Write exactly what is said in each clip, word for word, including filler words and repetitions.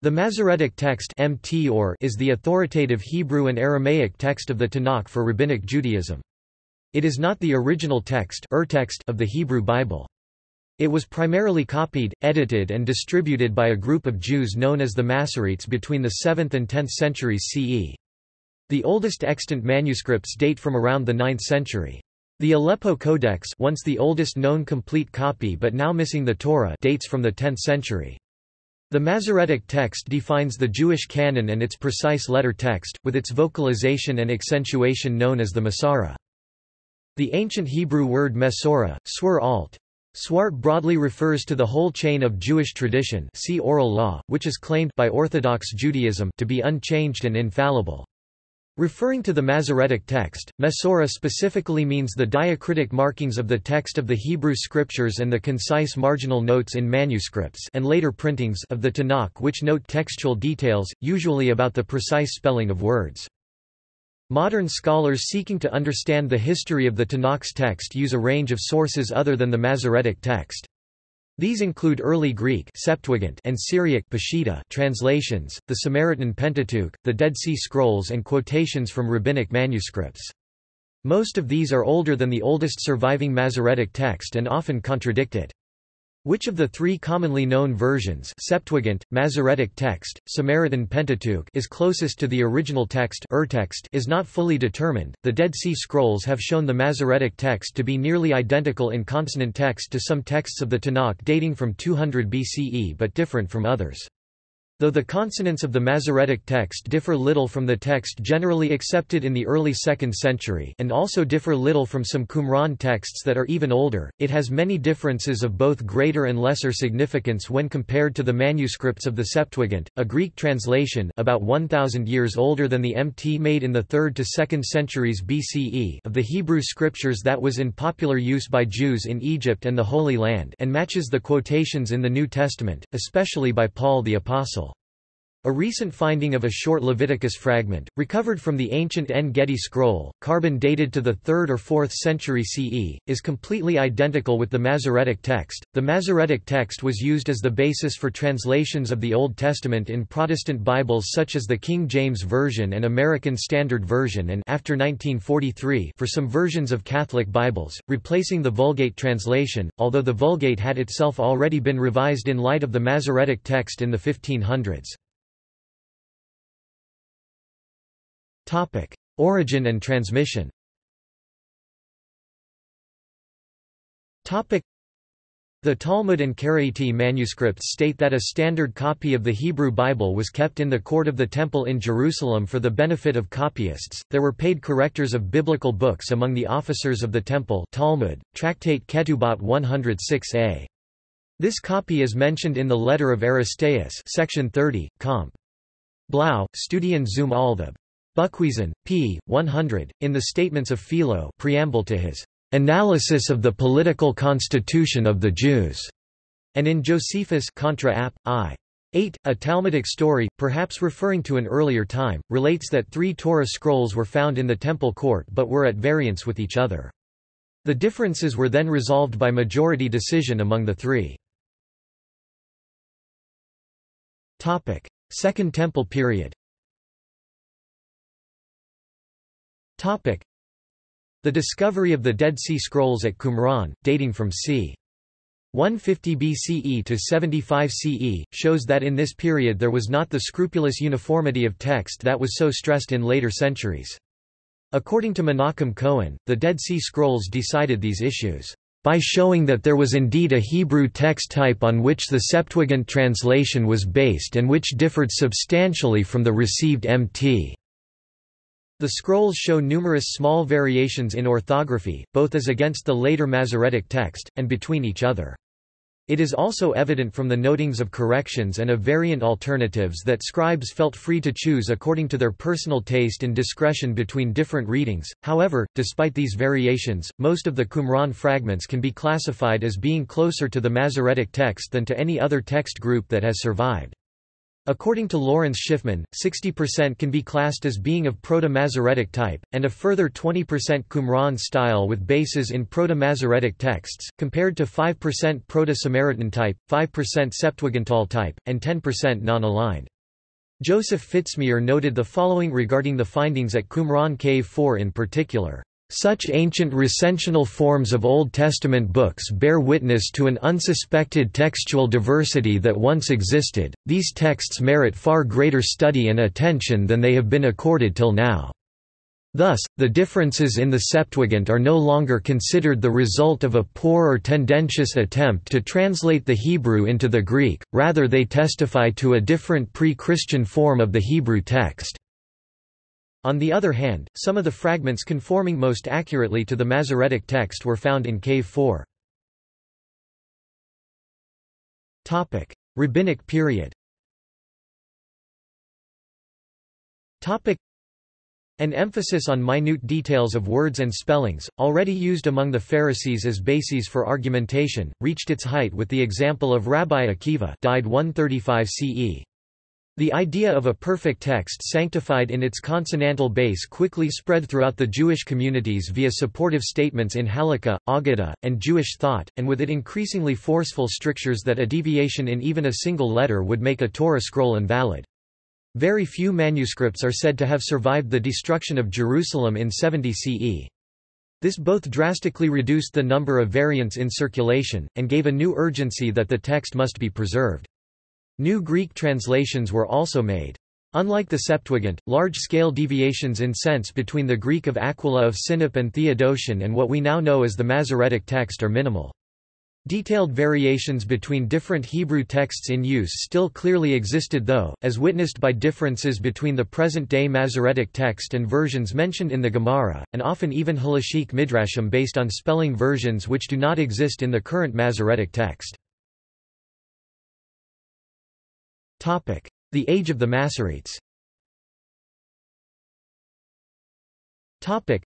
The Masoretic Text is the authoritative Hebrew and Aramaic text of the Tanakh for Rabbinic Judaism. It is not the original text of the Hebrew Bible. It was primarily copied, edited and distributed by a group of Jews known as the Masoretes between the seventh and tenth centuries C E. The oldest extant manuscripts date from around the ninth century. The Aleppo Codex, once the oldest known complete copy but now missing the Torah, dates from the tenth century. The Masoretic Text defines the Jewish canon and its precise letter text, with its vocalization and accentuation known as the Masorah. The ancient Hebrew word Masorah, swar alt, swart broadly refers to the whole chain of Jewish tradition, see oral law, which is claimed by Orthodox Judaism to be unchanged and infallible. Referring to the Masoretic Text, Masorah specifically means the diacritic markings of the text of the Hebrew Scriptures and the concise marginal notes in manuscripts and later printings of the Tanakh which note textual details, usually about the precise spelling of words. Modern scholars seeking to understand the history of the Tanakh's text use a range of sources other than the Masoretic Text. These include early Greek Septuagint and Syriac Peshitta translations, the Samaritan Pentateuch, the Dead Sea Scrolls and quotations from rabbinic manuscripts. Most of these are older than the oldest surviving Masoretic text and often contradict it. Which of the three commonly known versions Septuagint, Masoretic Text, Samaritan Pentateuch is closest to the original text is not fully determined. The Dead Sea Scrolls have shown the Masoretic Text to be nearly identical in consonant text to some texts of the Tanakh dating from two hundred B C E but different from others. Though the consonants of the Masoretic text differ little from the text generally accepted in the early second century and also differ little from some Qumran texts that are even older, it has many differences of both greater and lesser significance when compared to the manuscripts of the Septuagint, a Greek translation about one thousand years older than the M T made in the third to second centuries B C E of the Hebrew scriptures that was in popular use by Jews in Egypt and the Holy Land and matches the quotations in the New Testament, especially by Paul the Apostle. A recent finding of a short Leviticus fragment, recovered from the ancient En Gedi scroll, carbon dated to the third or fourth century C E, is completely identical with the Masoretic text. The Masoretic text was used as the basis for translations of the Old Testament in Protestant Bibles such as the King James Version and American Standard Version and after nineteen forty-three for some versions of Catholic Bibles, replacing the Vulgate translation, although the Vulgate had itself already been revised in light of the Masoretic text in the fifteen hundreds. Topic: Origin and transmission. Topic: The Talmud and Karaite manuscripts state that a standard copy of the Hebrew Bible was kept in the court of the temple in Jerusalem for the benefit of copyists. There were paid correctors of biblical books among the officers of the temple. Talmud, Tractate Ketubot one oh six A. This copy is mentioned in the Letter of Aristaeus, section thirty, Comp. Blau, Studien zum Althab. Buchwiesen, p. one hundred, in the Statements of Philo, preamble to his Analysis of the Political Constitution of the Jews, and in Josephus, Contra App. I. eight, a Talmudic story, perhaps referring to an earlier time, relates that three Torah scrolls were found in the temple court but were at variance with each other. The differences were then resolved by majority decision among the three. Topic: Second Temple period. Topic: The discovery of the Dead Sea Scrolls at Qumran, dating from c. one fifty B C E to seventy-five C E, shows that in this period there was not the scrupulous uniformity of text that was so stressed in later centuries. According to Menachem Cohen, the Dead Sea Scrolls decided these issues by showing that there was indeed a Hebrew text type on which the Septuagint translation was based and which differed substantially from the received M T. The scrolls show numerous small variations in orthography, both as against the later Masoretic text, and between each other. It is also evident from the notings of corrections and of variant alternatives that scribes felt free to choose according to their personal taste and discretion between different readings. However, despite these variations, most of the Qumran fragments can be classified as being closer to the Masoretic text than to any other text group that has survived. According to Lawrence Schiffman, sixty percent can be classed as being of Proto-Masoretic type, and a further twenty percent Qumran style with bases in Proto-Masoretic texts, compared to five percent Proto-Samaritan type, five percent Septuagintal type, and ten percent non-aligned. Joseph Fitzmyer noted the following regarding the findings at Qumran Cave four in particular. Such ancient recensional forms of Old Testament books bear witness to an unsuspected textual diversity that once existed. These texts merit far greater study and attention than they have been accorded till now. Thus, the differences in the Septuagint are no longer considered the result of a poor or tendentious attempt to translate the Hebrew into the Greek, rather they testify to a different pre-Christian form of the Hebrew text. On the other hand, some of the fragments conforming most accurately to the Masoretic text were found in Cave four. Topic: Rabbinic period. Topic: An emphasis on minute details of words and spellings, already used among the Pharisees as bases for argumentation, reached its height with the example of Rabbi Akiva, died one thirty-five C E. The idea of a perfect text sanctified in its consonantal base quickly spread throughout the Jewish communities via supportive statements in Halakha, Agadah, and Jewish thought, and with it increasingly forceful strictures that a deviation in even a single letter would make a Torah scroll invalid. Very few manuscripts are said to have survived the destruction of Jerusalem in seventy C E. This both drastically reduced the number of variants in circulation, and gave a new urgency that the text must be preserved. New Greek translations were also made. Unlike the Septuagint, large-scale deviations in sense between the Greek of Aquila of Sinope and Theodotion and what we now know as the Masoretic text are minimal. Detailed variations between different Hebrew texts in use still clearly existed though, as witnessed by differences between the present-day Masoretic text and versions mentioned in the Gemara, and often even halachic midrashim based on spelling versions which do not exist in the current Masoretic text. Topic: The Age of the Masoretes. Topic: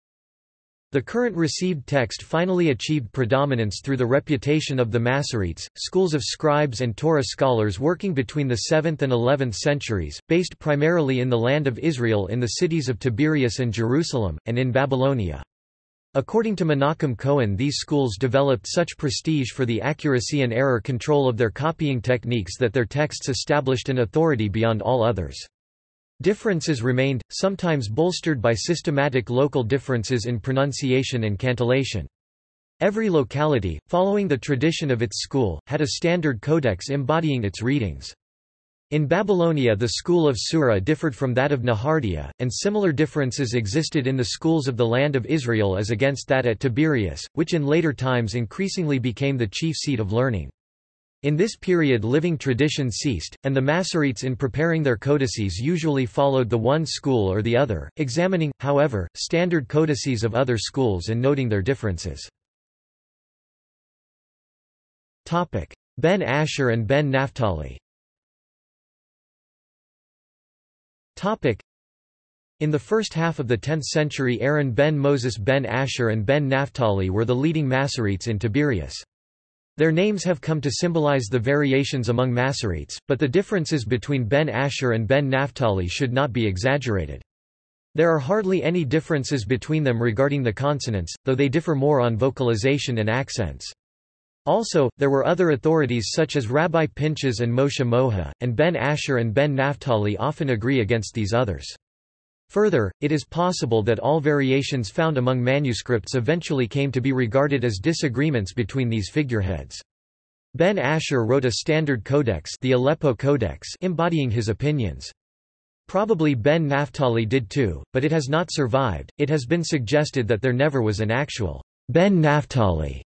The current received text finally achieved predominance through the reputation of the Masoretes, schools of scribes and Torah scholars working between the seventh and eleventh centuries, based primarily in the land of Israel in the cities of Tiberias and Jerusalem, and in Babylonia. According to Menachem Cohen, these schools developed such prestige for the accuracy and error control of their copying techniques that their texts established an authority beyond all others. Differences remained, sometimes bolstered by systematic local differences in pronunciation and cantillation. Every locality, following the tradition of its school, had a standard codex embodying its readings. In Babylonia the school of Sura differed from that of Nahardia, and similar differences existed in the schools of the land of Israel as against that at Tiberias, which in later times increasingly became the chief seat of learning. In this period living tradition ceased, and the Masoretes in preparing their codices usually followed the one school or the other, examining, however, standard codices of other schools and noting their differences. Ben Asher and Ben Naphtali. In the first half of the tenth century, Aaron ben Moses ben Asher and ben Naphtali were the leading Masoretes in Tiberias. Their names have come to symbolize the variations among Masoretes, but the differences between Ben Asher and ben Naphtali should not be exaggerated. There are hardly any differences between them regarding the consonants, though they differ more on vocalization and accents. Also, there were other authorities such as Rabbi Pinchas and Moshe Moha, and Ben Asher and Ben Naphtali often agree against these others. Further, it is possible that all variations found among manuscripts eventually came to be regarded as disagreements between these figureheads. Ben Asher wrote a standard codex, the Aleppo Codex, embodying his opinions. Probably Ben Naphtali did too, but it has not survived. It has been suggested that there never was an actual Ben Naphtali.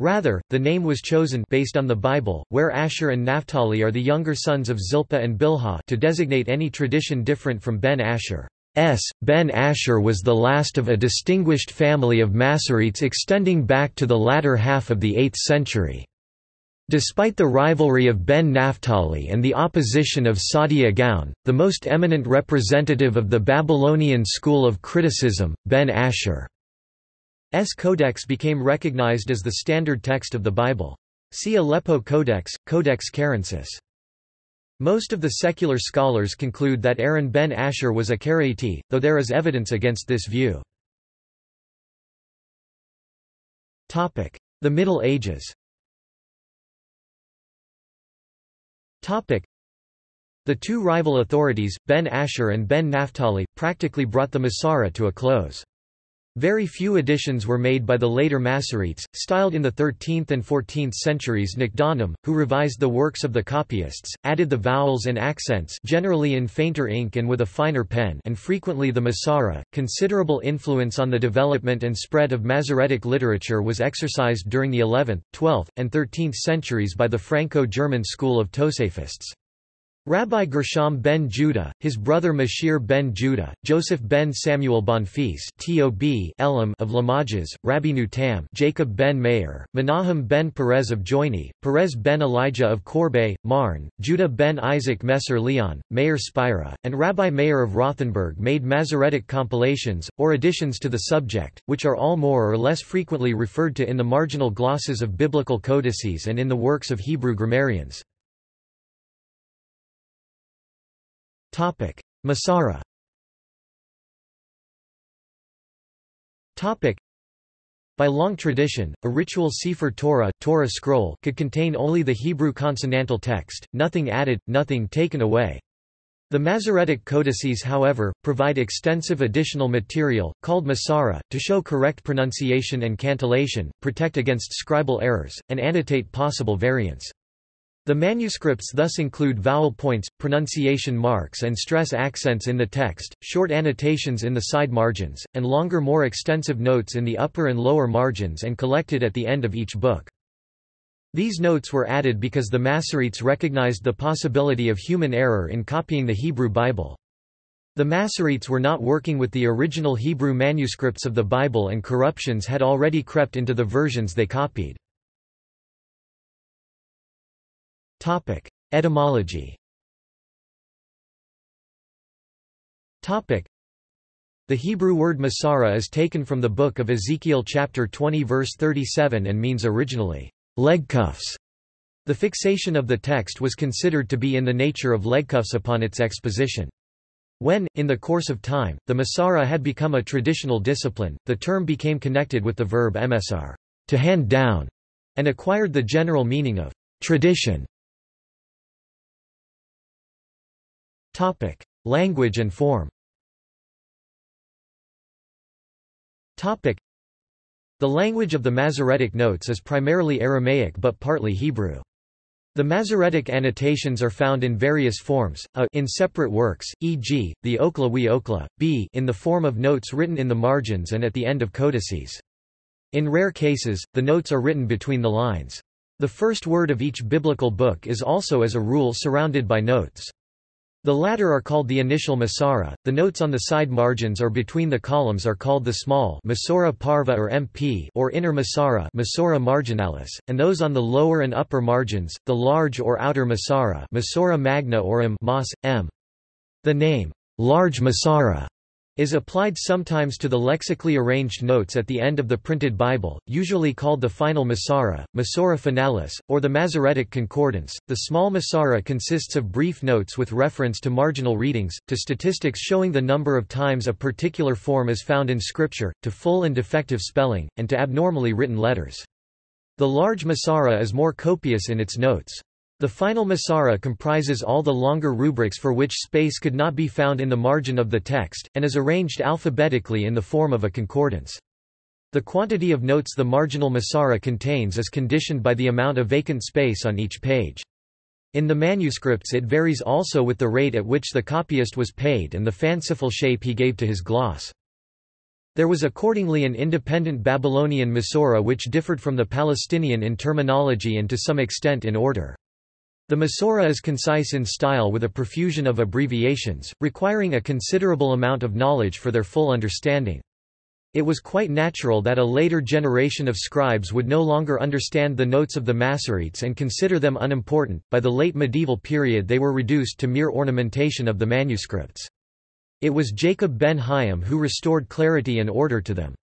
Rather, the name was chosen based on the Bible, where Asher and Naphtali are the younger sons of Zilpah and Bilhah, to designate any tradition different from Ben Asher. S. Ben Asher was the last of a distinguished family of Masoretes extending back to the latter half of the eighth century. Despite the rivalry of Ben Naphtali and the opposition of Saadi Agaon, the most eminent representative of the Babylonian school of criticism, Ben Asher. S. Codex became recognized as the standard text of the Bible. See Aleppo Codex, Codex Carensis. Most of the secular scholars conclude that Aaron ben Asher was a Karaite, though there is evidence against this view. The Middle Ages. The two rival authorities, Ben Asher and Ben Naphtali, practically brought the Masorah to a close. Very few additions were made by the later Masoretes, styled in the thirteenth and fourteenth centuries Nakdanim, who revised the works of the copyists, added the vowels and accents, generally in fainter ink and with a finer pen, and frequently the Masorah. Considerable influence on the development and spread of Masoretic literature was exercised during the eleventh, twelfth, and thirteenth centuries by the Franco-German school of Tosafists. Rabbi Gershom ben Judah, his brother Mashir ben Judah, Joseph ben Samuel Bonfils of Limoges, Rabbi Nutam, Jacob ben Meir, Menachem ben Perez of Joigny, Perez ben Elijah of Corbeil, Marne, Judah ben Isaac Messer Leon, Meir Spira, and Rabbi Meir of Rothenburg made Masoretic compilations, or additions to the subject, which are all more or less frequently referred to in the marginal glosses of biblical codices and in the works of Hebrew grammarians. Topic: Masorah. Topic: By long tradition, a ritual Sefer Torah, Torah scroll, could contain only the Hebrew consonantal text, nothing added, nothing taken away. The Masoretic codices, however, provide extensive additional material, called Masorah, to show correct pronunciation and cantillation, protect against scribal errors, and annotate possible variants. The manuscripts thus include vowel points, pronunciation marks and stress accents in the text, short annotations in the side margins, and longer more extensive notes in the upper and lower margins and collected at the end of each book. These notes were added because the Masoretes recognized the possibility of human error in copying the Hebrew Bible. The Masoretes were not working with the original Hebrew manuscripts of the Bible, and corruptions had already crept into the versions they copied. Topic: Etymology. Topic: The Hebrew word Masorah is taken from the book of Ezekiel chapter twenty verse thirty-seven and means originally leg cuffs. The fixation of the text was considered to be in the nature of leg cuffs upon its exposition. When, in the course of time, the Masorah had become a traditional discipline, the term became connected with the verb emesar, to hand down, and acquired the general meaning of tradition. Topic: Language and form. Topic: The language of the Masoretic notes is primarily Aramaic but partly Hebrew. The Masoretic annotations are found in various forms: a in separate works, for example, the Okla we Okla; b in the form of notes written in the margins and at the end of codices. In rare cases, the notes are written between the lines. The first word of each biblical book is also, as a rule, surrounded by notes. The latter are called the initial Masorah. The notes on the side margins or between the columns are called the small masorah parva or M P or inner Masorah, Masorah marginalis, and those on the lower and upper margins, the large or outer Masorah, Masorah magna or M. Mas, M. The name large Masorah is applied sometimes to the lexically arranged notes at the end of the printed Bible, usually called the final Masorah, Masorah finalis, or the Masoretic Concordance. The small Masorah consists of brief notes with reference to marginal readings, to statistics showing the number of times a particular form is found in Scripture, to full and defective spelling, and to abnormally written letters. The large Masorah is more copious in its notes. The final Masorah comprises all the longer rubrics for which space could not be found in the margin of the text, and is arranged alphabetically in the form of a concordance. The quantity of notes the marginal Masorah contains is conditioned by the amount of vacant space on each page. In the manuscripts it varies also with the rate at which the copyist was paid and the fanciful shape he gave to his gloss. There was accordingly an independent Babylonian Masorah which differed from the Palestinian in terminology and to some extent in order. The Masorah is concise in style with a profusion of abbreviations, requiring a considerable amount of knowledge for their full understanding. It was quite natural that a later generation of scribes would no longer understand the notes of the Masoretes and consider them unimportant. By the late medieval period they were reduced to mere ornamentation of the manuscripts. It was Jacob ben Chaim who restored clarity and order to them.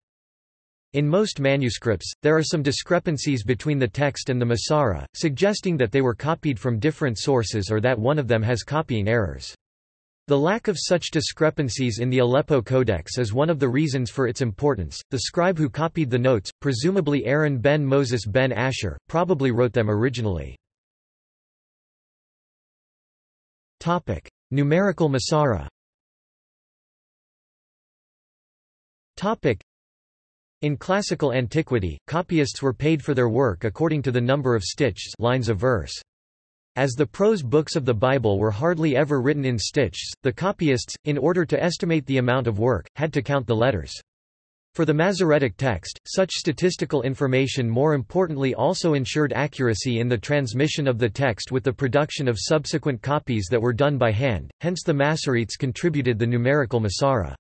In most manuscripts, there are some discrepancies between the text and the Masorah, suggesting that they were copied from different sources or that one of them has copying errors. The lack of such discrepancies in the Aleppo Codex is one of the reasons for its importance. The scribe who copied the notes, presumably Aaron ben Moses ben Asher, probably wrote them originally. Topic: Numerical Masorah. Topic: In classical antiquity, copyists were paid for their work according to the number of stichs, lines of verse. As the prose books of the Bible were hardly ever written in stichs, the copyists, in order to estimate the amount of work, had to count the letters. For the Masoretic text, such statistical information more importantly also ensured accuracy in the transmission of the text with the production of subsequent copies that were done by hand, hence the Masoretes contributed the numerical Masorah.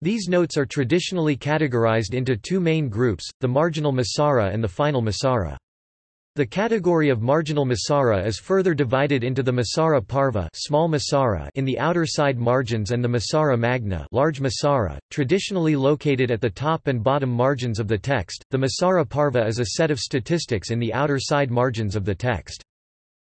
These notes are traditionally categorized into two main groups, the marginal Masorah and the final Masorah. The category of marginal Masorah is further divided into the Masorah parva, small Masorah in the outer side margins, and the Masorah magna, large Masorah, traditionally located at the top and bottom margins of the text. The Masorah parva is a set of statistics in the outer side margins of the text.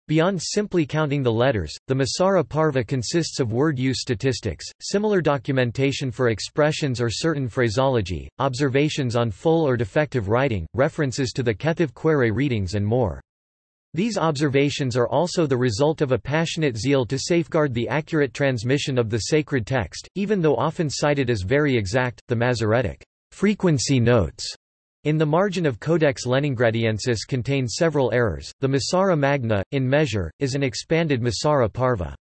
Beyond simply counting the letters, the Masorah parva consists of word use statistics, similar documentation for expressions or certain phraseology, observations on full or defective writing, references to the Ketubot readings and more. These observations are also the result of a passionate zeal to safeguard the accurate transmission of the sacred text, even though often cited as very exact. The Masoretic frequency notes in the margin of Codex Leningradiensis contain several errors. The Masorah Magna, in measure, is an expanded Masorah Parva.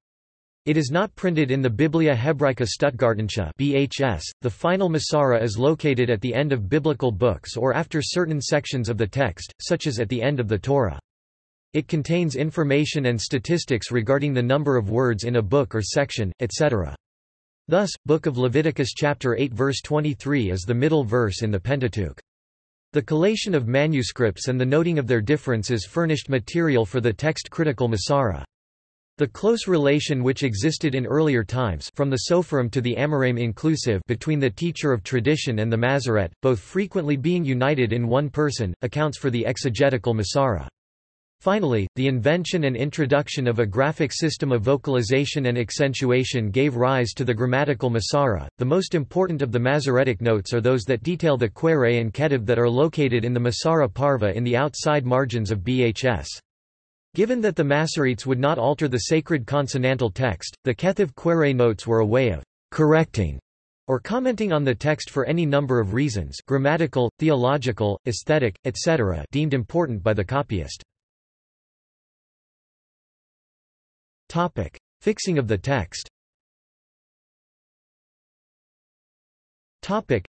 It is not printed in the Biblia Hebraica Stuttgartensia (B H S). The final Masorah is located at the end of biblical books or after certain sections of the text, such as at the end of the Torah. It contains information and statistics regarding the number of words in a book or section, et cetera. Thus, Book of Leviticus chapter eight verse twenty-three is the middle verse in the Pentateuch. The collation of manuscripts and the noting of their differences furnished material for the text-critical Masorah. The close relation which existed in earlier times from the Sopharim to the Amoraim inclusive between the teacher of tradition and the Masoret, both frequently being united in one person, accounts for the exegetical Masorah. Finally, the invention and introduction of a graphic system of vocalization and accentuation gave rise to the grammatical Masorah. The most important of the Masoretic notes are those that detail the Qumran and Ketubot that are located in the Masorah Parva in the outside margins of B H S. Given that the Masoretes would not alter the sacred consonantal text, the Ketubot Qumran notes were a way of correcting or commenting on the text for any number of reasons, grammatical, theological, aesthetic, et cetera, deemed important by the copyist. Topic: Fixing of the text. Topic: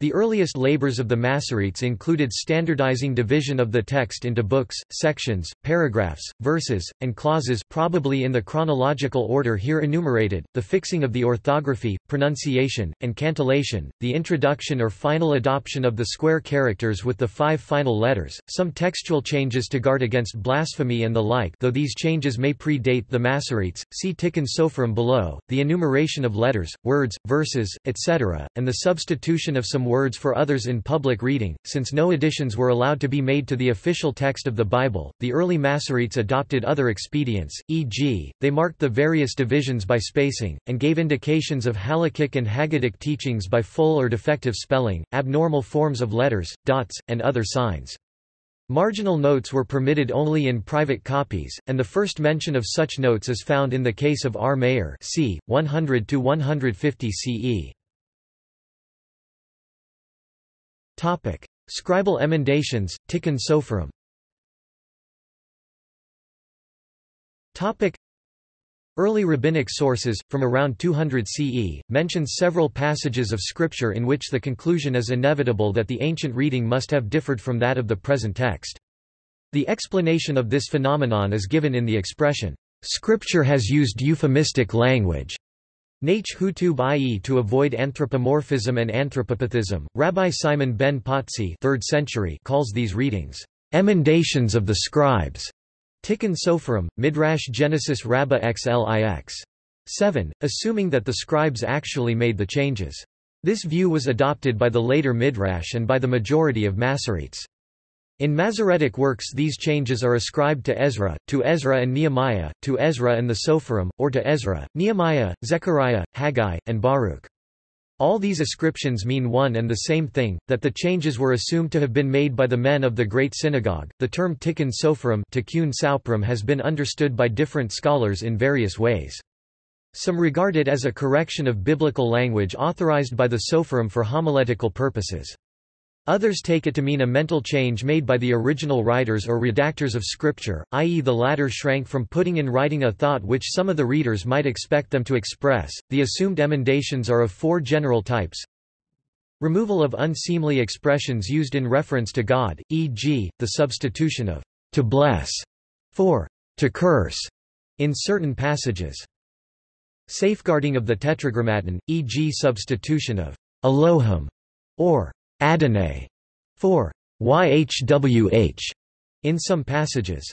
The earliest labors of the Masoretes included standardizing division of the text into books, sections, paragraphs, verses, and clauses, probably in the chronological order here enumerated, the fixing of the orthography, pronunciation, and cantillation, the introduction or final adoption of the square characters with the five final letters, some textual changes to guard against blasphemy and the like, though these changes may predate the Masoretes, see Tikkun Sopharim below, the enumeration of letters, words, verses, et cetera, and the substitution of some some words for others in public reading. Since no additions were allowed to be made to the official text of the Bible, the early Masoretes adopted other expedients, for example, they marked the various divisions by spacing, and gave indications of halakhic and Haggadic teachings by full or defective spelling, abnormal forms of letters, dots, and other signs. Marginal notes were permitted only in private copies, and the first mention of such notes is found in the case of R. Meir, c. one hundred to one hundred fifty C E. Topic: Scribal emendations, Tikkun Sopharim. Topic: Early rabbinic sources, from around two hundred C E, mention several passages of scripture in which the conclusion is inevitable that the ancient reading must have differed from that of the present text. The explanation of this phenomenon is given in the expression, "Scripture has used euphemistic language." Naich Hutub, that is, to avoid anthropomorphism and anthropopathism. Rabbi Simon ben Potzi, third century, calls these readings emendations of the scribes. Tikkun Sopharim, Midrash Genesis Rabbah xlix seven, assuming that the scribes actually made the changes. This view was adopted by the later Midrash and by the majority of Masoretes. In Masoretic works these changes are ascribed to Ezra, to Ezra and Nehemiah, to Ezra and the Sopherim, or to Ezra, Nehemiah, Zechariah, Haggai, and Baruch. All these ascriptions mean one and the same thing, that the changes were assumed to have been made by the men of the Great Synagogue. The term Tikkun Sopherim, Tikkun Sopherim has been understood by different scholars in various ways. Some regard it as a correction of biblical language authorized by the Sopherim for homiletical purposes. Others take it to mean a mental change made by the original writers or redactors of scripture, that is the latter shrank from putting in writing a thought which some of the readers might expect them to express. The assumed emendations are of four general types. Removal of unseemly expressions used in reference to God, for example, the substitution of to bless for to curse in certain passages. Safeguarding of the Tetragrammaton, for example, substitution of Elohim or Adonai for Y H W H in some passages.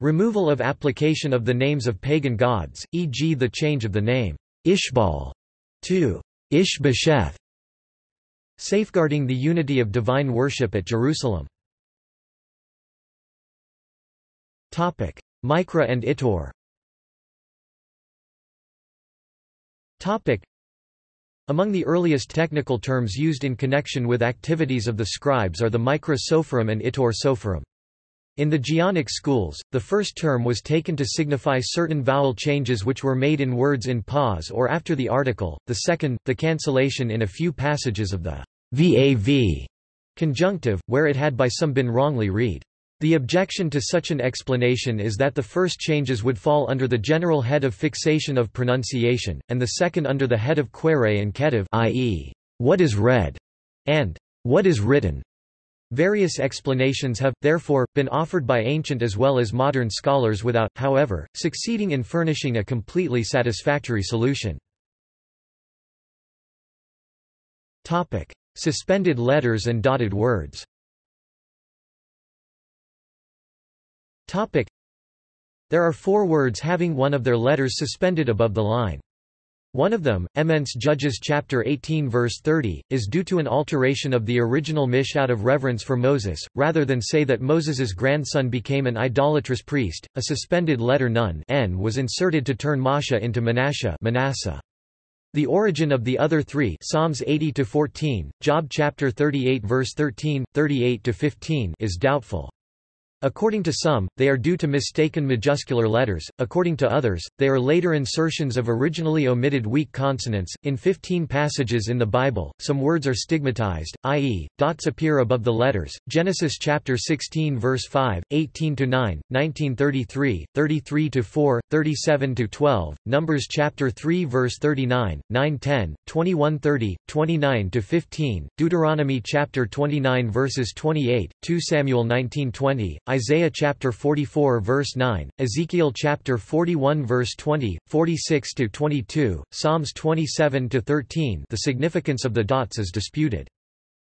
Removal of application of the names of pagan gods, for example, the change of the name Ishbal to Ishbosheth. Safeguarding the unity of divine worship at Jerusalem. Topic: Mikra and Itor. Topic: Among the earliest technical terms used in connection with activities of the scribes are the Mikra Sopherim and Itor Sopherim. In the Geonic schools, the first term was taken to signify certain vowel changes which were made in words in pause or after the article, the second, the cancellation in a few passages of the vav conjunctive, where it had by some been wrongly read. The objection to such an explanation is that the first changes would fall under the general head of fixation of pronunciation, and the second under the head of quere and ketiv, that is, what is read, and what is written. Various explanations have, therefore, been offered by ancient as well as modern scholars without, however, succeeding in furnishing a completely satisfactory solution. Topic: Suspended letters and dotted words. Topic. There are four words having one of their letters suspended above the line. One of them, Immense Judges chapter eighteen verse thirty, is due to an alteration of the original mish out of reverence for Moses, rather than say that Moses's grandson became an idolatrous priest. A suspended letter nun n was inserted to turn Masha into Menasha, Manasseh. The origin of the other three, Psalms eighty to fourteen, Job chapter thirty-eight verse thirteen, thirty-eight to fifteen, is doubtful. According to some, they are due to mistaken majuscular letters, according to others, they are later insertions of originally omitted weak consonants. In fifteen passages in the Bible, some words are stigmatized, that is, dots appear above the letters, Genesis chapter sixteen verse five, eighteen to nine, nineteen thirty-three, thirty-three to four, thirty-seven to twelve, Numbers chapter three verse thirty-nine, nine ten, twenty-one thirty, twenty-nine to fifteen, Deuteronomy chapter twenty-nine verses twenty-eight, two Samuel nineteen twenty, Isaiah chapter forty-four verse nine, Ezekiel chapter forty-one verse twenty, forty-six to twenty-two, Psalms twenty-seven to thirteen. The significance of the dots is disputed.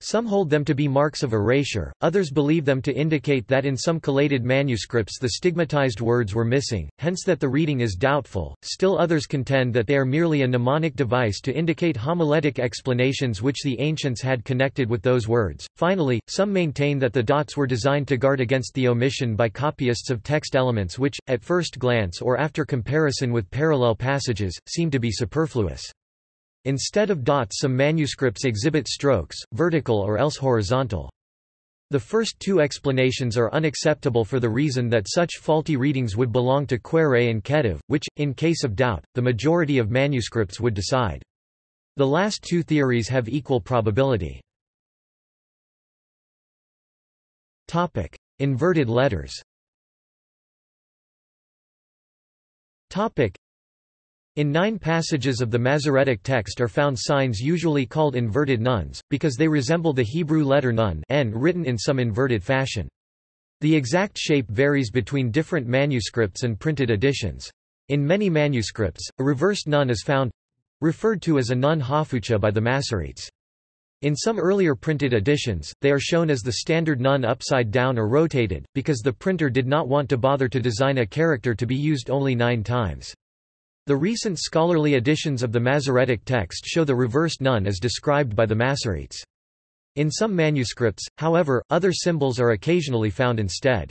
Some hold them to be marks of erasure, others believe them to indicate that in some collated manuscripts the stigmatized words were missing, hence that the reading is doubtful. Still others contend that they are merely a mnemonic device to indicate homiletic explanations which the ancients had connected with those words. Finally, some maintain that the dots were designed to guard against the omission by copyists of text elements which, at first glance or after comparison with parallel passages, seem to be superfluous. Instead of dots, some manuscripts exhibit strokes, vertical or else horizontal. The first two explanations are unacceptable for the reason that such faulty readings would belong to Quere and Ketiv, which, in case of doubt, the majority of manuscripts would decide. The last two theories have equal probability. Topic: Inverted letters. Topic. In nine passages of the Masoretic text are found signs usually called inverted nuns, because they resemble the Hebrew letter nun n written in some inverted fashion. The exact shape varies between different manuscripts and printed editions. In many manuscripts, a reversed nun is found, referred to as a nun hafucha by the Masoretes. In some earlier printed editions, they are shown as the standard nun upside down or rotated, because the printer did not want to bother to design a character to be used only nine times. The recent scholarly editions of the Masoretic text show the reversed nun as described by the Masoretes. In some manuscripts, however, other symbols are occasionally found instead.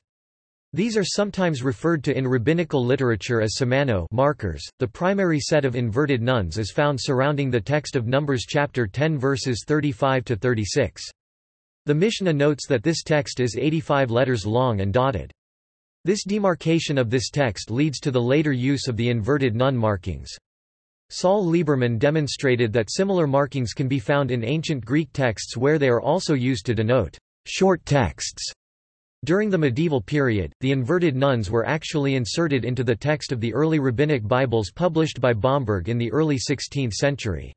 These are sometimes referred to in rabbinical literature as simano markers. The primary set of inverted nuns is found surrounding the text of Numbers chapter ten verses thirty-five to thirty-six. The Mishnah notes that this text is eighty-five letters long and dotted. This demarcation of this text leads to the later use of the inverted nun markings. Saul Lieberman demonstrated that similar markings can be found in ancient Greek texts where they are also used to denote short texts. During the medieval period, the inverted nuns were actually inserted into the text of the early rabbinic Bibles published by Bomberg in the early sixteenth century.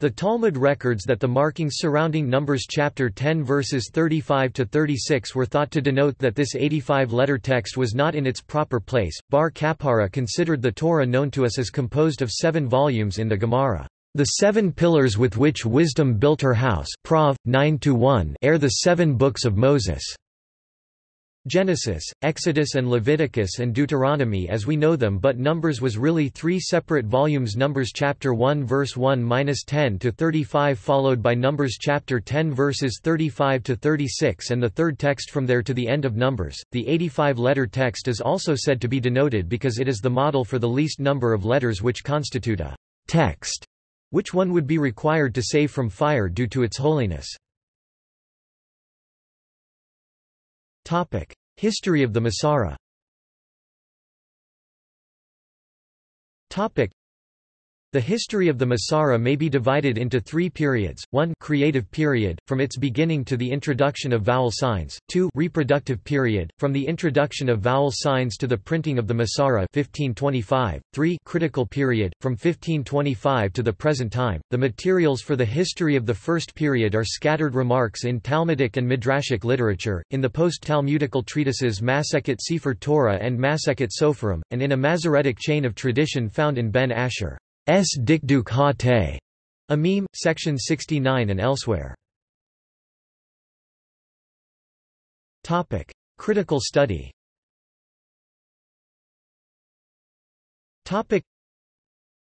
The Talmud records that the markings surrounding Numbers chapter ten verses thirty-five to thirty-six were thought to denote that this eighty-five letter text was not in its proper place. Bar Kappara considered the Torah known to us as composed of seven volumes in the Gemara. The seven pillars with which wisdom built her house, Prov. nine to one, are the seven books of Moses. Genesis, Exodus and Leviticus and Deuteronomy as we know them, but Numbers was really three separate volumes: Numbers chapter one verse one to ten to thirty-five, followed by Numbers chapter ten verses thirty-five to thirty-six, and the third text from there to the end of Numbers. The eighty-five letter text is also said to be denoted because it is the model for the least number of letters which constitute a text, which one would be required to save from fire due to its holiness. Topic: History of the Masorah. Topic: The history of the Masorah may be divided into three periods: one, creative period, from its beginning to the introduction of vowel signs; two, reproductive period, from the introduction of vowel signs to the printing of the Masorah fifteen twenty-five; three, critical period, from fifteen twenty-five to the present time. The materials for the history of the first period are scattered remarks in Talmudic and Midrashic literature, in the post-Talmudical treatises Masechet Sefer Torah and Masechet Soferim, and in a Masoretic chain of tradition found in Ben Asher's Dikduk HaTe, Amim, section sixty-nine and elsewhere. Topic: Critical study. Topic: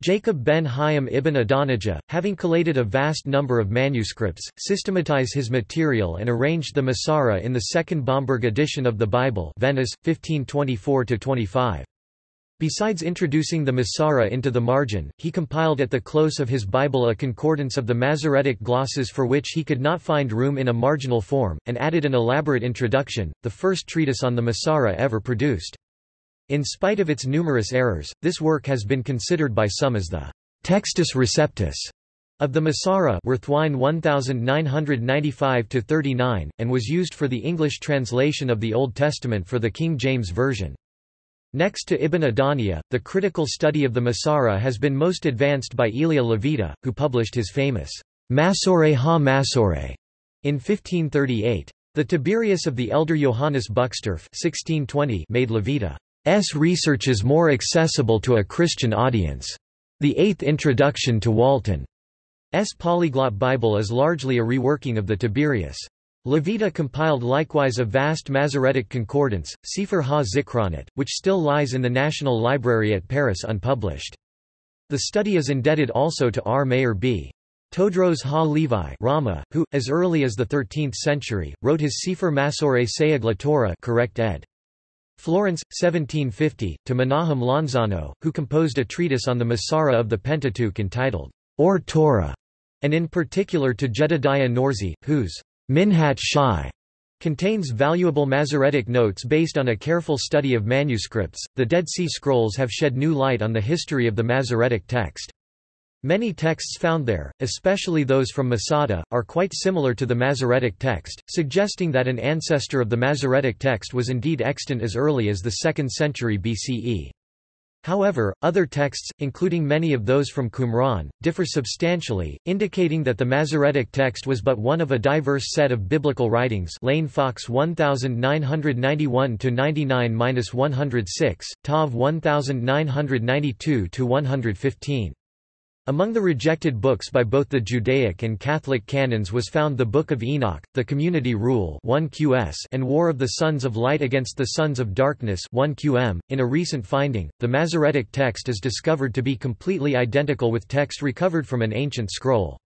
Jacob ben Chaim ibn Adonijah, having collated a vast number of manuscripts, systematized his material and arranged the Masorah in the second Bomberg edition of the Bible, Venice, fifteen twenty-four to twenty-five. Besides introducing the Masorah into the margin, he compiled at the close of his Bible a concordance of the Masoretic glosses for which he could not find room in a marginal form, and added an elaborate introduction, the first treatise on the Masorah ever produced. In spite of its numerous errors, this work has been considered by some as the Textus Receptus of the Masorah, Werthwine nineteen ninety-five to thirty-nine, and was used for the English translation of the Old Testament for the King James Version. Next to Ibn Adonijah, the critical study of the Masorah has been most advanced by Elia Levita, who published his famous Masoreh HaMasoreh in fifteen thirty-eight. The Tiberias of the elder Johannes Buxtorf sixteen twenty made Levita's researches more accessible to a Christian audience. The Eighth Introduction to Walton's Polyglot Bible is largely a reworking of the Tiberias. Levita compiled likewise a vast Masoretic concordance, Sefer HaZikronet, which still lies in the National Library at Paris unpublished. The study is indebted also to R. Meir B. Todros Ha-Levi Rama, who, as early as the thirteenth century, wrote his Sefer Masoreh Sayeg LaTorah, correct ed. Florence, seventeen fifty, to Menachem Lanzano, who composed a treatise on the Masorah of the Pentateuch entitled Or Torah, and in particular to Jedediah Norzi, whose Minhat Shai contains valuable Masoretic notes based on a careful study of manuscripts. The Dead Sea Scrolls have shed new light on the history of the Masoretic text. Many texts found there, especially those from Masada, are quite similar to the Masoretic text, suggesting that an ancestor of the Masoretic text was indeed extant as early as the second century B C E. However, other texts, including many of those from Qumran, differ substantially, indicating that the Masoretic text was but one of a diverse set of biblical writings. Lane Fox nineteen ninety-one to ninety-nine to one oh six, Tav nineteen ninety-two to one fifteen. Among the rejected books by both the Judaic and Catholic canons was found the Book of Enoch, the Community Rule one Q S and War of the Sons of Light against the Sons of Darkness one Q M. In a recent finding, the Masoretic text is discovered to be completely identical with text recovered from an ancient scroll.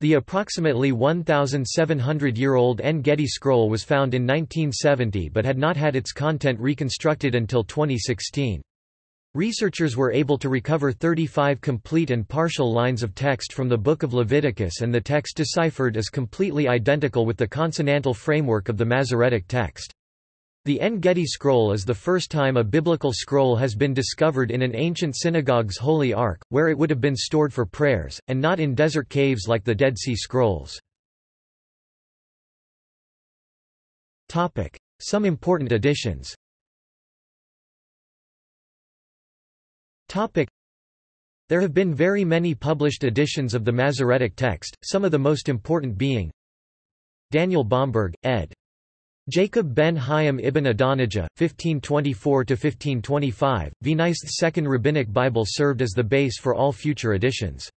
The approximately one thousand seven hundred year old En Gedi scroll was found in nineteen seventy but had not had its content reconstructed until twenty sixteen. Researchers were able to recover thirty-five complete and partial lines of text from the Book of Leviticus, and the text deciphered is completely identical with the consonantal framework of the Masoretic text. The En Gedi scroll is the first time a biblical scroll has been discovered in an ancient synagogue's holy ark, where it would have been stored for prayers, and not in desert caves like the Dead Sea Scrolls. Some important additions. There have been very many published editions of the Masoretic text, some of the most important being Daniel Bomberg, ed. Jacob ben Chaim ibn Adonijah, fifteen twenty-four to fifteen twenty-five, Vinaith's Second Rabbinic Bible served as the base for all future editions.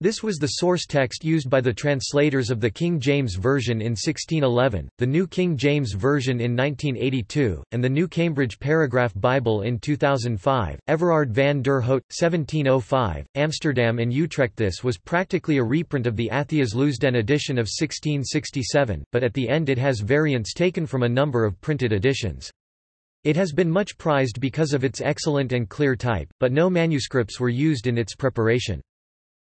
This was the source text used by the translators of the King James Version in sixteen eleven, the New King James Version in nineteen eighty-two, and the New Cambridge Paragraph Bible in two thousand five. Everard van der Hout, seventeen oh five, Amsterdam and Utrecht. This was practically a reprint of the Athea's Leusden edition of sixteen sixty-seven, but at the end it has variants taken from a number of printed editions. It has been much prized because of its excellent and clear type, but no manuscripts were used in its preparation.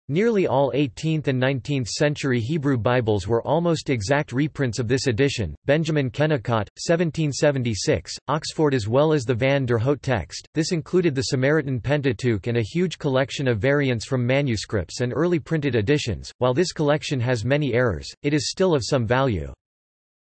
Nearly all eighteenth and nineteenth century Hebrew Bibles were almost exact reprints of this edition. Benjamin Kennicott, seventeen seventy-six, Oxford, as well as the Van der Hout text. This included the Samaritan Pentateuch and a huge collection of variants from manuscripts and early printed editions. While this collection has many errors, it is still of some value.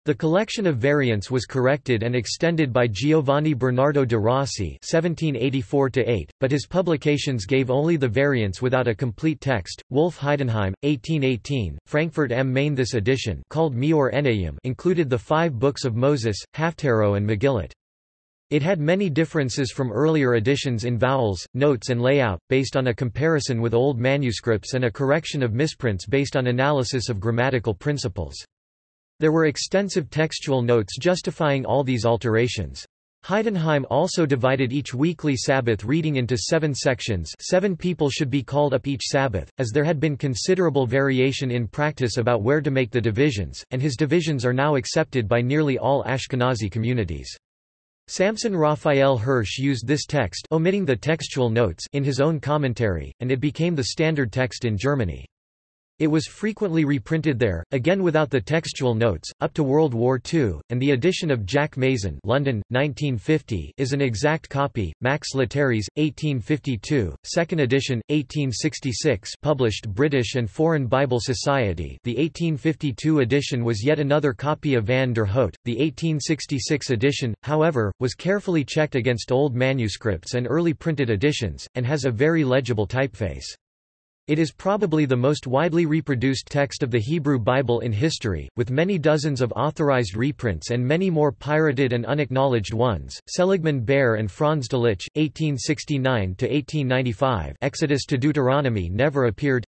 The collection of variants was corrected and extended by Giovanni Bernardo de Rossi (seventeen eighty-four to eight), but his publications gave only the variants without a complete text. Wolf Heidenheim, eighteen eighteen, Frankfurt am Main. This edition, called Mior Enayim, included the five books of Moses, Haftarah, and Megillat. It had many differences from earlier editions in vowels, notes, and layout, based on a comparison with old manuscripts and a correction of misprints based on analysis of grammatical principles. There were extensive textual notes justifying all these alterations. Heidenheim also divided each weekly Sabbath reading into seven sections. Seven people should be called up each Sabbath, as there had been considerable variation in practice about where to make the divisions, and his divisions are now accepted by nearly all Ashkenazi communities. Samson Raphael Hirsch used this text, omitting the textual notes, in his own commentary, and it became the standard text in Germany. It was frequently reprinted there, again without the textual notes, up to World War Two, and the edition of Jack Mason, London, nineteen fifty, is an exact copy. Max Leterri's, eighteen fifty-two, second edition, eighteen sixty-six, published British and Foreign Bible Society. The eighteen fifty-two edition was yet another copy of Van der Hout. The eighteen sixty-six edition, however, was carefully checked against old manuscripts and early printed editions, and has a very legible typeface. It is probably the most widely reproduced text of the Hebrew Bible in history, with many dozens of authorized reprints and many more pirated and unacknowledged ones. Seligman Baer and Franz Delitzsch, eighteen sixty-nine to eighteen ninety-five, Exodus to Deuteronomy never appeared.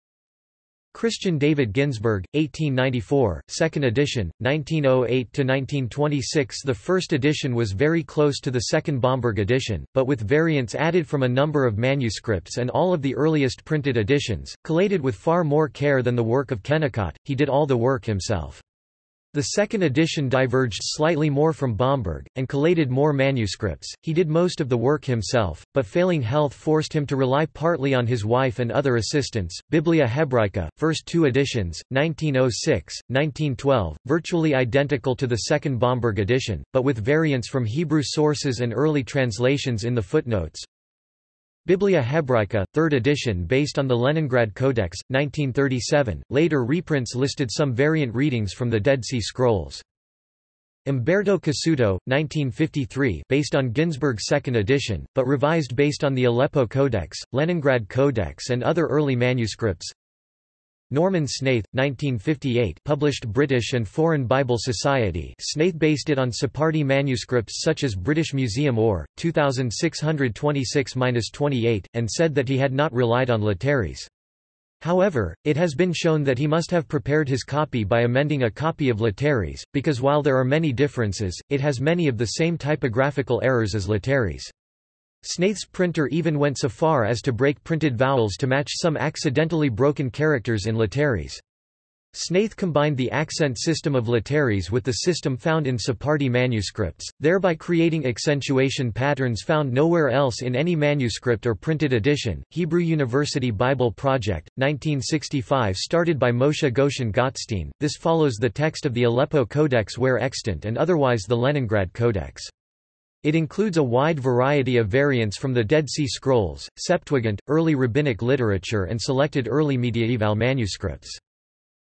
Christian David Ginsburg, eighteen ninety-four, second edition, nineteen oh eight to nineteen twenty-six. The first edition was very close to the second Bomberg edition, but with variants added from a number of manuscripts and all of the earliest printed editions, collated with far more care than the work of Kennicott. He did all the work himself. The second edition diverged slightly more from Bomberg, and collated more manuscripts. He did most of the work himself, but failing health forced him to rely partly on his wife and other assistants. Biblia Hebraica, first two editions, nineteen oh six, nineteen twelve, virtually identical to the second Bomberg edition, but with variants from Hebrew sources and early translations in the footnotes. Biblia Hebraica, third edition based on the Leningrad Codex, nineteen thirty-seven, later reprints listed some variant readings from the Dead Sea Scrolls. Umberto Casuto, nineteen fifty-three, based on Ginsburg's second edition, but revised based on the Aleppo Codex, Leningrad Codex and other early manuscripts. Norman Snaith, nineteen fifty-eight, published British and Foreign Bible Society. Snaith based it on Sephardi manuscripts such as British Museum or two thousand six hundred twenty-six to twenty-eight, and said that he had not relied on Leterri's. However, it has been shown that he must have prepared his copy by amending a copy of Letteri's, because while there are many differences, it has many of the same typographical errors as Letteri's. Snaith's printer even went so far as to break printed vowels to match some accidentally broken characters in Letteri's. Snaith combined the accent system of Letteri's with the system found in Sephardi manuscripts, thereby creating accentuation patterns found nowhere else in any manuscript or printed edition. Hebrew University Bible Project, nineteen sixty-five, started by Moshe Goshen Gottstein. This follows the text of the Aleppo Codex where extant and otherwise the Leningrad Codex. It includes a wide variety of variants from the Dead Sea Scrolls, Septuagint, early rabbinic literature, and selected early medieval manuscripts.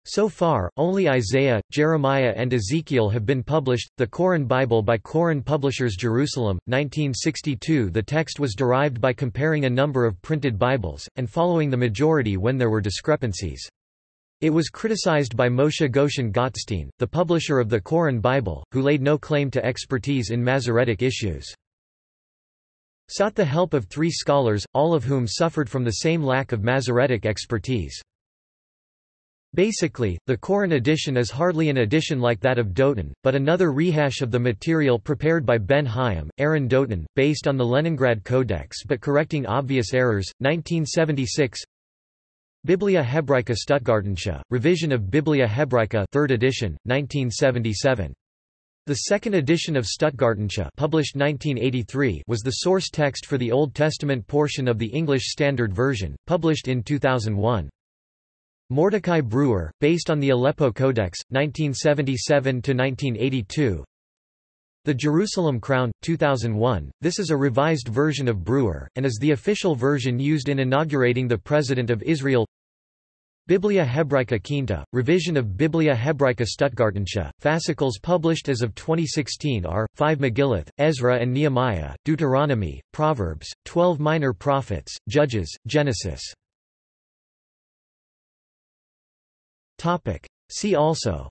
So far, only Isaiah, Jeremiah, and Ezekiel have been published. The Koran Bible by Koran Publishers, Jerusalem, nineteen sixty-two. The text was derived by comparing a number of printed Bibles, and following the majority when there were discrepancies. It was criticized by Moshe Goshen Gottstein, the publisher of the Koran Bible, who laid no claim to expertise in Masoretic issues. Sought the help of three scholars, all of whom suffered from the same lack of Masoretic expertise. Basically, the Koran edition is hardly an edition like that of Doton, but another rehash of the material prepared by Ben Chaim, Aaron Doton, based on the Leningrad Codex but correcting obvious errors, nineteen seventy-six. Biblia Hebraica Stuttgartensia, revision of Biblia Hebraica, third edition, nineteen seventy-seven. The second edition of Stuttgartensia, published nineteen eighty-three, was the source text for the Old Testament portion of the English Standard Version, published in two thousand one. Mordecai Brewer, based on the Aleppo Codex, nineteen seventy-seven to nineteen eighty-two. The Jerusalem Crown, two thousand one. This is a revised version of Brewer, and is the official version used in inaugurating the President of Israel. Biblia Hebraica Quinta, revision of Biblia Hebraica Stuttgartensia, fascicles published as of twenty sixteen are, five Megillith, Ezra and Nehemiah, Deuteronomy, Proverbs, twelve Minor Prophets, Judges, Genesis. Topic. See also.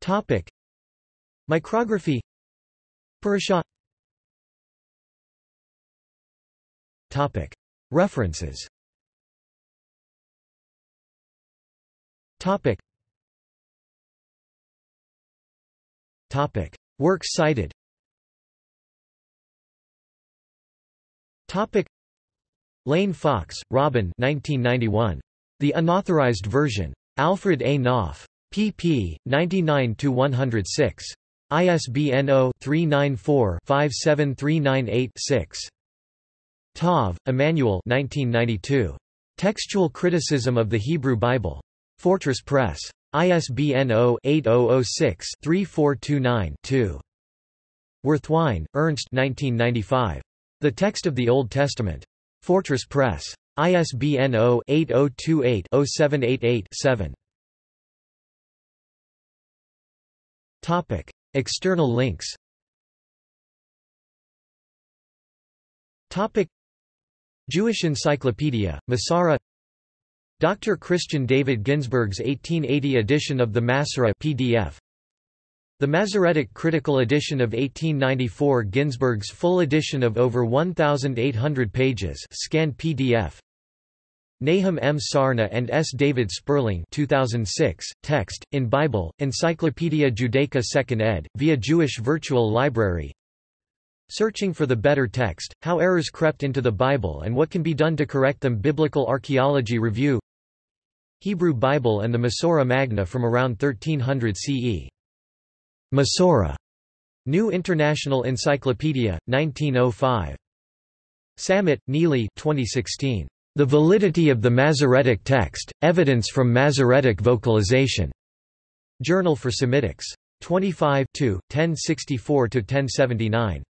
Topic. Micrography. Parashah. Topic. References. Topic. Topic. Works cited. Topic. Lane Fox, Robin. nineteen ninety-one. The Unauthorized Version. Alfred A. Knopf. pp. ninety-nine to one hundred six. I S B N zero three nine four five seven three nine eight six. Tov, Emmanuel. nineteen ninety-two. Textual Criticism of the Hebrew Bible. Fortress Press. I S B N zero eight zero zero six three four two nine two. Werthwine, Ernst. nineteen ninety-five. The Text of the Old Testament. Fortress Press. I S B N zero eight zero two eight zero seven eight eight seven. Topic. External links. Topic. Jewish Encyclopedia, Masorah. Doctor Christian David Ginsburg's eighteen eighty edition of the Masorah P D F. The Masoretic Critical Edition of eighteen ninety-four, Ginsburg's full edition of over one thousand eight hundred pages, scanned P D F. Nahum M. Sarna and S. David Sperling, two thousand six, text in Bible, Encyclopedia Judaica second ed, via Jewish Virtual Library. Searching for the Better Text: How Errors Crept into the Bible and What Can Be Done to Correct Them. Biblical Archaeology Review. Hebrew Bible and the Masorah Magna from around thirteen hundred C E. Masorah. New International Encyclopedia, nineteen oh five. Samet, Neely. twenty sixteen. The Validity of the Masoretic Text, Evidence from Masoretic Vocalization. Journal for Semitics. twenty-five, two, ten sixty-four to ten seventy-nine.